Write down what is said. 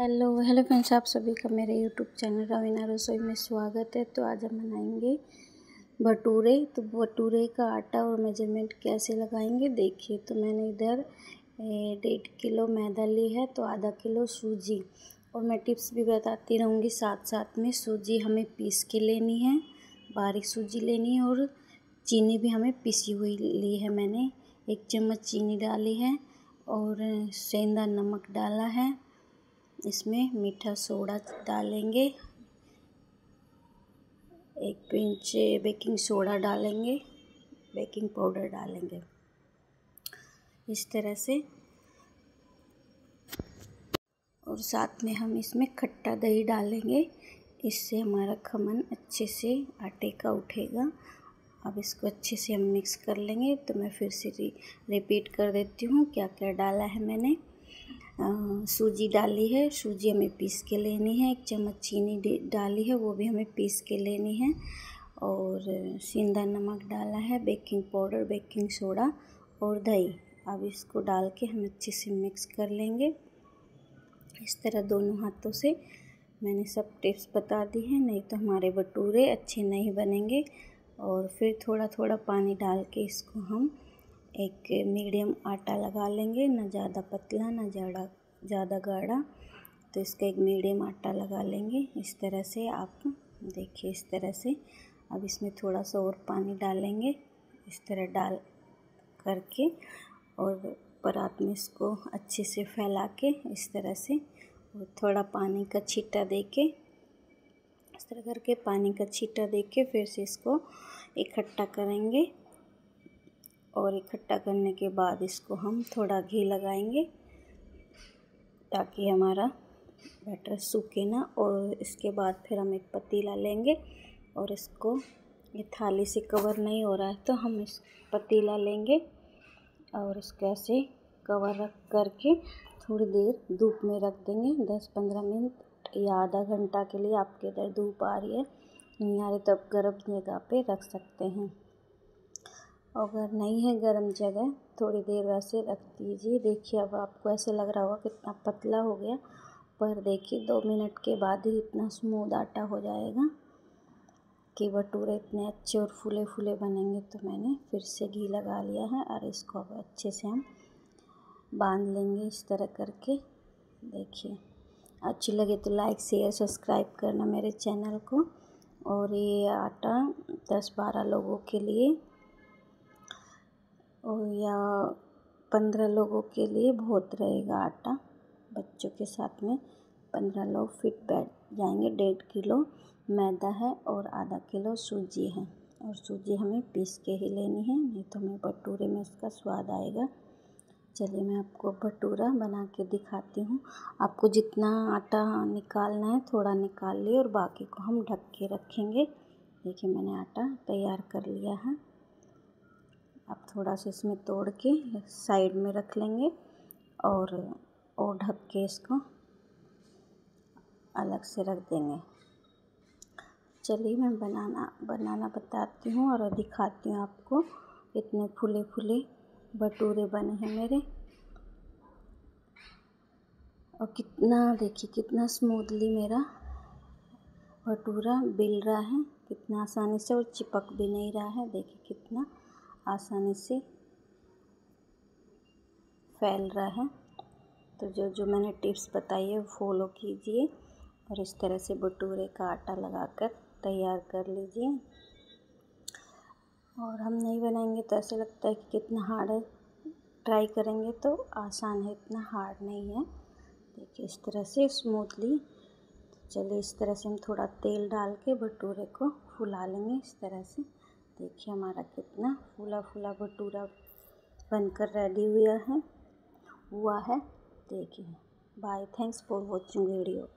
Hello friends, आप सभी का मेरे यूट्यूब चैनल रवीना रसोई में स्वागत है। तो आज हम बनाएंगे भटूरे। तो भटूरे का आटा और मेजरमेंट कैसे लगाएंगे देखिए। तो मैंने इधर 1.5 किलो मैदा ली है, तो आधा किलो सूजी, और मैं टिप्स भी बताती रहूँगी साथ में। सूजी हमें पीस के लेनी है, बारीक सूजी लेनी है, और चीनी भी हमें पीसी हुई ली है। मैंने 1 चम्मच चीनी डाली है और सेंधा नमक डाला है। इसमें मीठा सोडा डालेंगे, 1 पिंच बेकिंग सोडा डालेंगे, बेकिंग पाउडर डालेंगे। इस तरह से, और साथ में हम इसमें खट्टा दही डालेंगे। इससे हमारा खमन अच्छे से आटे का उठेगा। अब इसको अच्छे से हम मिक्स कर लेंगे। तो मैं फिर से रिपीट कर देती हूँ क्या क्या डाला है। मैंने सूजी डाली है, सूजी हमें पीस के लेनी है। 1 चम्मच चीनी डाली है, वो भी हमें पीस के लेनी है, और सेंधा नमक डाला है, बेकिंग पाउडर, बेकिंग सोडा और दही। अब इसको डाल के हम अच्छे से मिक्स कर लेंगे। इस तरह दोनों हाथों से मैंने सब टिप्स बता दी हैं, नहीं तो हमारे भटूरे अच्छे नहीं बनेंगे। और फिर थोड़ा थोड़ा पानी डाल के इसको हम एक मीडियम आटा लगा लेंगे, ना ज़्यादा पतला ना ज़्यादा गाढ़ा। तो इसका एक मीडियम आटा लगा लेंगे। इस तरह से आप देखिए, इस तरह से। अब इसमें थोड़ा सा और पानी डालेंगे, इस तरह डाल करके, और परात में इसको अच्छे से फैला के इस तरह से, और थोड़ा पानी का छींटा देके, इस तरह करके पानी का छींटा देके फिर से इसको इकट्ठा करेंगे। और इकट्ठा करने के बाद इसको हम थोड़ा घी लगाएंगे ताकि हमारा बैटर सूखे ना। और इसके बाद फिर हम एक पतीला लेंगे, और इसको ये थाली से कवर नहीं हो रहा है तो हम इस पतीला लेंगे और इसको ऐसे कवर रख करके थोड़ी देर धूप में रख देंगे, 10-15 मिनट या आधा घंटा के लिए। आपके इधर धूप आ रही है, नहीं आ रही तो आप गर्म जगह पे रख सकते हैं। अगर नहीं है गर्म जगह, थोड़ी देर वैसे रख दीजिए। देखिए अब आपको ऐसे लग रहा होगा कितना पतला हो गया, पर देखिए 2 मिनट के बाद ही इतना स्मूद आटा हो जाएगा कि भटूरे इतने अच्छे और फूले फूले बनेंगे। तो मैंने फिर से घी लगा लिया है, और इसको अब अच्छे से हम बांध लेंगे इस तरह करके। देखिए अच्छी लगे तो लाइक शेयर सब्सक्राइब करना मेरे चैनल को। और ये आटा 10-12 लोगों के लिए और या 15 लोगों के लिए बहुत रहेगा आटा। बच्चों के साथ में 15 लोग फिट बैठ जाएंगे। 1.5 किलो मैदा है और आधा किलो सूजी है, और सूजी हमें पीस के ही लेनी है, नहीं तो हमें भटूरे में उसका स्वाद आएगा। चलिए मैं आपको भटूरा बना के दिखाती हूँ। आपको जितना आटा निकालना है थोड़ा निकाल लिए, और बाकी को हम ढक के रखेंगे। देखिए मैंने आटा तैयार कर लिया है। आप थोड़ा सा इसमें तोड़ के साइड में रख लेंगे, और ढक के इसको अलग से रख देंगे। चलिए मैं बनाना बताती हूँ और दिखाती हूँ आपको। इतने फूले फूले भटूरे बने हैं मेरे, और कितना देखिए कितना स्मूथली मेरा भटूरा बिल रहा है, कितना आसानी से, और चिपक भी नहीं रहा है। देखिए कितना आसानी से फैल रहा है। तो जो मैंने टिप्स बताई है फॉलो कीजिए, और इस तरह से भटूरे का आटा लगाकर तैयार कर लीजिए। और हम नहीं बनाएंगे तो ऐसे लगता है कि कितना हार्ड है, ट्राई करेंगे तो आसान है, इतना हार्ड नहीं है। देखिए इस तरह से स्मूथली। तो चलिए इस तरह से हम थोड़ा तेल डाल के भटूरे को फुला लेंगे इस तरह से। देखिए हमारा कितना फूला फूला भटूरा बनकर रेडी हुआ है। देखिए, bye, thanks for watching video.